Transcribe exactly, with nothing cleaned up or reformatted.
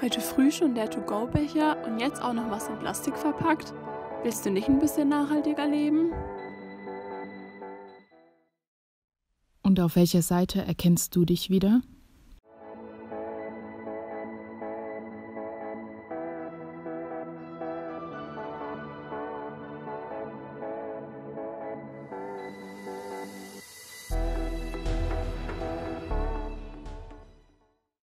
Heute früh schon der To-Go-Becher und jetzt auch noch was in Plastik verpackt. Willst du nicht ein bisschen nachhaltiger leben? Und auf welcher Seite erkennst du dich wieder?